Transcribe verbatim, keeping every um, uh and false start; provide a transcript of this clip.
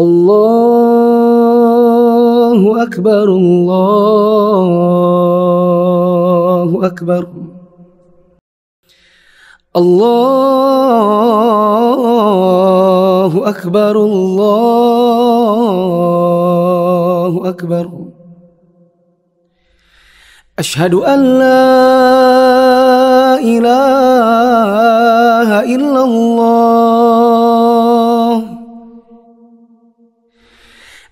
الله أكبر الله أكبر الله أكبر الله أكبر أشهد أن لا إله إلا الله